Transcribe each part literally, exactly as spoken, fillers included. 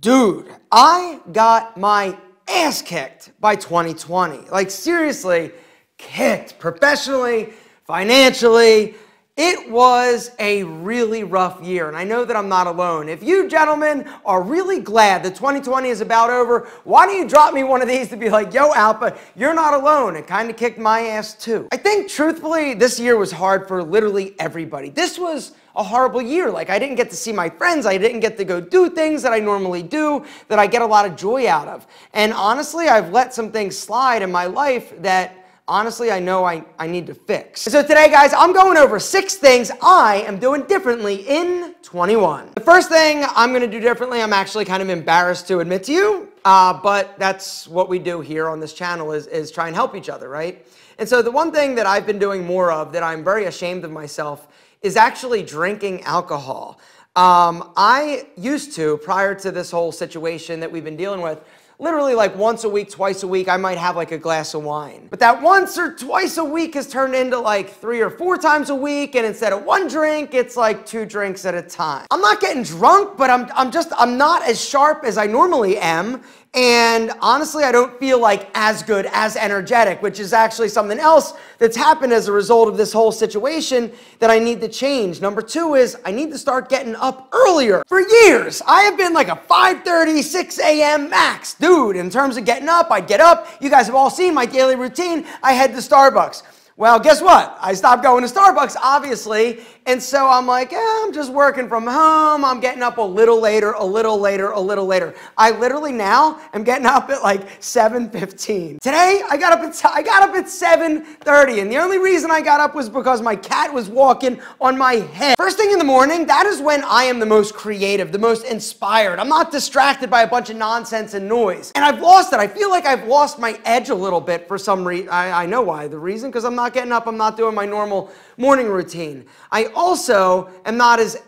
Dude, I got my ass kicked by twenty twenty. Like, seriously, kicked professionally, financially. It was a really rough year, and I know that I'm not alone. If you gentlemen are really glad that twenty twenty is about over, why don't you drop me one of these to be like, yo, Alpha, you're not alone. It kind of kicked my ass too. I think, truthfully, this year was hard for literally everybody. This was a horrible year. Like, I didn't get to see my friends. I didn't get to go do things that I normally do, that I get a lot of joy out of. And honestly, I've let some things slide in my life that honestly, I know I, I need to fix. So today, guys, I'm going over six things I am doing differently in twenty-one. The first thing I'm gonna do differently, I'm actually kind of embarrassed to admit to you, uh, but that's what we do here on this channel is, is try and help each other, right? And so the one thing that I've been doing more of that I'm very ashamed of myself is actually drinking alcohol. Um, I used to, prior to this whole situation that we've been dealing with, literally like once a week, twice a week, I might have like a glass of wine. But that once or twice a week has turned into like three or four times a week, and instead of one drink, it's like two drinks at a time. I'm not getting drunk, but I'm, I'm just, I'm not as sharp as I normally am. And honestly, I don't feel like as good, as energetic, which is actually something else that's happened as a result of this whole situation that I need to change. Number two is I need to start getting up earlier. For years, I have been like a five thirty, six a m max dude in terms of getting up. I'd get up. You guys have all seen my daily routine. I head to Starbucks. Well, guess what? I stopped going to Starbucks, obviously, and so I'm like, eh, I'm just working from home. I'm getting up a little later, a little later, a little later. I literally now am getting up at like seven fifteen. Today, I got up at, I got up at seven thirty, and the only reason I got up was because my cat was walking on my head. First thing in the morning, that is when I am the most creative, the most inspired. I'm not distracted by a bunch of nonsense and noise, and I've lost it. I feel like I've lost my edge a little bit for some reason. I, I know why. The reason, because I'm not getting up, I'm not doing my normal morning routine. I also am not as,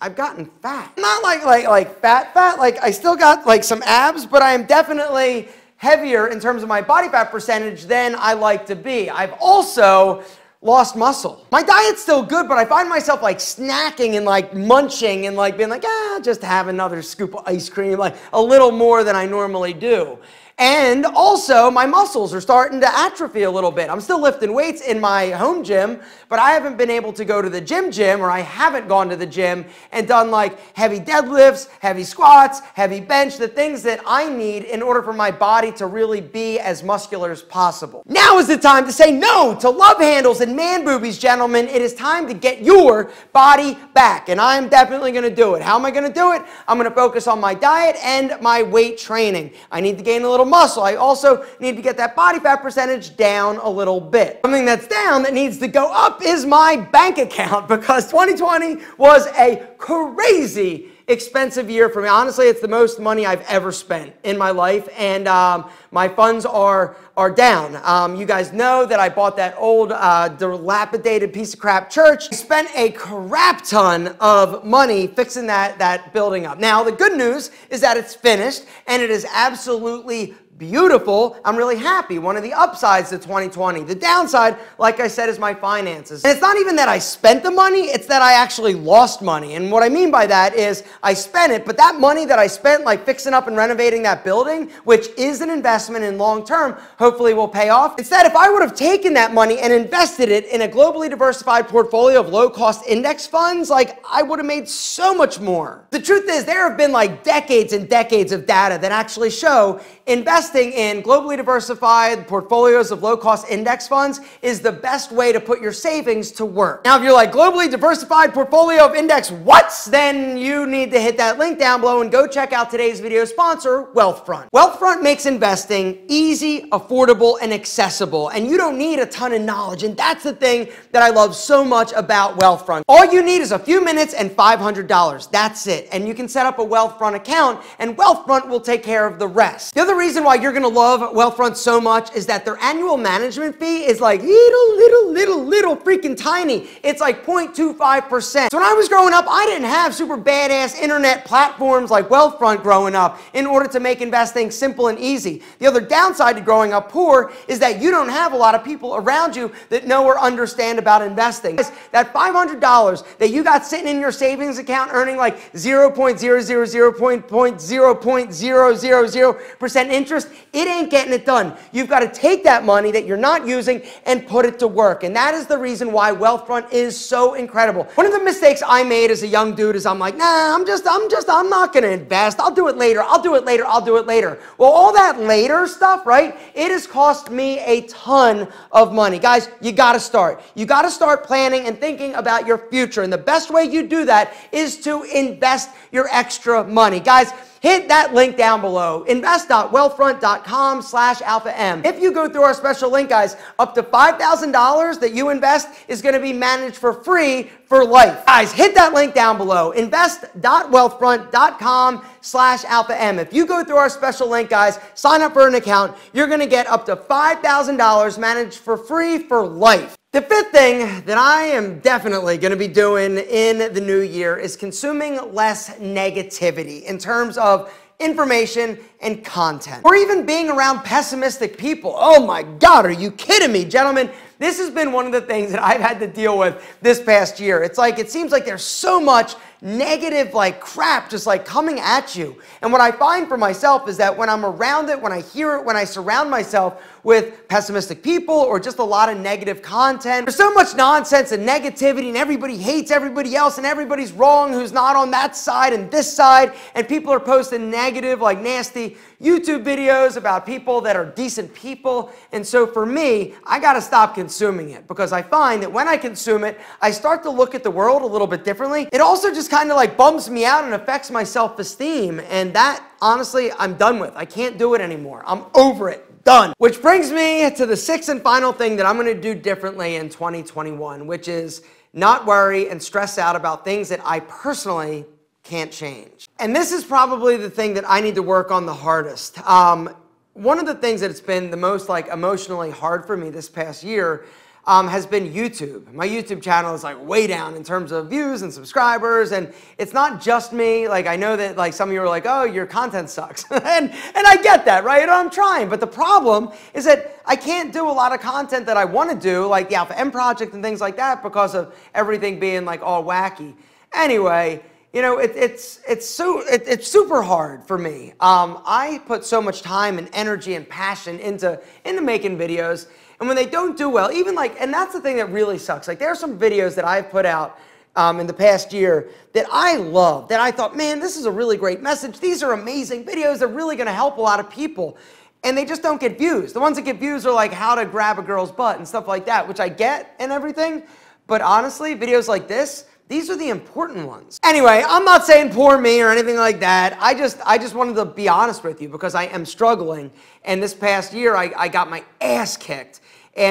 I've gotten fat. Not like, like, like fat, fat, like I still got like some abs, but I am definitely heavier in terms of my body fat percentage than I like to be. I've also lost muscle. My diet's still good, but I find myself like snacking and like munching and like being like, ah, just have another scoop of ice cream, like a little more than I normally do. And also, my muscles are starting to atrophy a little bit. I'm still lifting weights in my home gym, but I haven't been able to go to the gym gym, or I haven't gone to the gym and done like heavy deadlifts, heavy squats, heavy bench, the things that I need in order for my body to really be as muscular as possible. Now is the time to say no to love handles and man boobies, gentlemen. It is time to get your body back, and I am definitely gonna do it. How am I gonna do it? I'm gonna focus on my diet and my weight training. I need to gain a little muscle. I also need to get that body fat percentage down a little bit. Something that's down that needs to go up is my bank account, because twenty twenty was a crazy expensive year for me. Honestly, it's the most money I've ever spent in my life, and um, my funds are are down. Um, you guys know that I bought that old uh, dilapidated piece of crap church. I spent a crap ton of money fixing that, that building up. Now, the good news is that it's finished, and it is absolutely beautiful. I'm really happy. One of the upsides to twenty twenty. The downside, like I said, is my finances. And it's not even that I spent the money, it's that I actually lost money. And what I mean by that is I spent it, but that money that I spent like fixing up and renovating that building, which is an investment in long term, hopefully will pay off. Instead, if I would have taken that money and invested it in a globally diversified portfolio of low cost index funds, like I would have made so much more. The truth is there have been like decades and decades of data that actually show investment Investing in globally diversified portfolios of low-cost index funds is the best way to put your savings to work. Now, if you're like, globally diversified portfolio of index what? Then you need to hit that link down below and go check out today's video sponsor, Wealthfront. Wealthfront makes investing easy, affordable, and accessible, and you don't need a ton of knowledge, and that's the thing that I love so much about Wealthfront. All you need is a few minutes and five hundred dollars. That's it, and you can set up a Wealthfront account, and Wealthfront will take care of the rest. The other reason why why you're going to love Wealthfront so much is that their annual management fee is like little, little, little, little freaking tiny. It's like zero point two five percent. So when I was growing up, I didn't have super badass internet platforms like Wealthfront growing up in order to make investing simple and easy. The other downside to growing up poor is that you don't have a lot of people around you that know or understand about investing. That five hundred dollars that you got sitting in your savings account earning like zero point zero zero zero zero zero zero zero zero zero zero percent interest, it ain't getting it done. You've got to take that money that you're not using and put it to work. And that is the reason why Wealthfront is so incredible. One of the mistakes I made as a young dude is I'm like, nah, I'm just, I'm just, I'm not going to invest. I'll do it later. I'll do it later. I'll do it later. Well, all that later stuff, right? It has cost me a ton of money. Guys, you got to start. You got to start planning and thinking about your future. And the best way you do that is to invest your extra money. Guys, hit that link down below, invest dot wealthfront dot com slash alpha m. If you go through our special link, guys, up to five thousand dollars that you invest is going to be managed for free for life. Guys, hit that link down below, invest dot wealthfront dot com slash alpha m. If you go through our special link, guys, sign up for an account, you're going to get up to five thousand dollars managed for free for life. The fifth thing that I am definitely going to be doing in the new year is consuming less negativity in terms of information and content, or even being around pessimistic people. Oh my God, are you kidding me, gentlemen? This has been one of the things that I've had to deal with this past year. It's like, it seems like there's so much negative like crap just like coming at you. And what I find for myself is that when I'm around it, when I hear it, when I surround myself with pessimistic people or just a lot of negative content, there's so much nonsense and negativity and everybody hates everybody else and everybody's wrong who's not on that side and this side. And people are posting negative, like nasty YouTube videos about people that are decent people. And so for me, I got to stop consuming it, because I find that when I consume it, I start to look at the world a little bit differently. It also just kind of like bums me out and affects my self-esteem. And that, honestly, I'm done with. I can't do it anymore. I'm over it. Done. Which brings me to the sixth and final thing that I'm going to do differently in twenty twenty-one, which is not worry and stress out about things that I personally can't change. And this is probably the thing that I need to work on the hardest. Um, one of the things that's been the most like emotionally hard for me this past year Um, has been YouTube. My YouTube channel is like way down in terms of views and subscribers, and it's not just me. Like I know that like some of you are like, oh, your content sucks. and, and I get that, right? And I'm trying, but the problem is that I can't do a lot of content that I want to do, like the Alpha M project and things like that, because of everything being like all wacky. Anyway, you know, it, it's, it's, so, it, it's super hard for me. Um, I put so much time and energy and passion into, into making videos, and when they don't do well, even like, and that's the thing that really sucks. Like there are some videos that I've put out um, in the past year that I love, that I thought, man, this is a really great message. These are amazing videos. They're really going to help a lot of people. And they just don't get views. The ones that get views are like how to grab a girl's butt and stuff like that, which I get and everything. But honestly, videos like this, these are the important ones. Anyway, I'm not saying poor me or anything like that. I just, I just wanted to be honest with you, because I am struggling. And this past year, I, I got my ass kicked.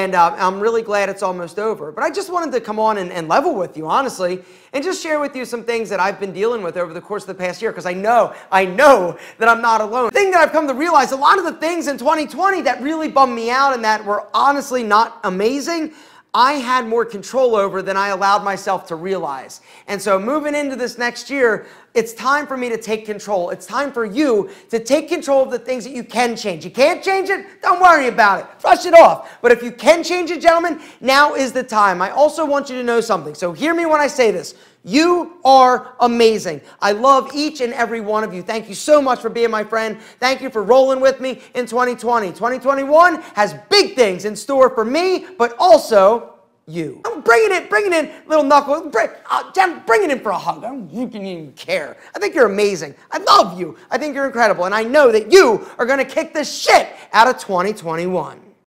And uh, I'm really glad it's almost over. But I just wanted to come on and, and level with you, honestly, and just share with you some things that I've been dealing with over the course of the past year, because I know, I know that I'm not alone. The thing that I've come to realize, a lot of the things in twenty twenty that really bummed me out and that were honestly not amazing, I had more control over than I allowed myself to realize. And so moving into this next year, it's time for me to take control. It's time for you to take control of the things that you can change. You can't change it? Don't worry about it. Brush it off. But if you can change it, gentlemen, now is the time. I also want you to know something. So hear me when I say this. You are amazing. I love each and every one of you. Thank you so much for being my friend. Thank you for rolling with me in twenty twenty. twenty twenty-one has big things in store for me, but also you. I'm bringing it, bringing in, little knuckle. Bring, uh, I'm bringing in for a hug. I don't even care. I think you're amazing. I love you. I think you're incredible. And I know that you are going to kick the shit out of twenty twenty-one.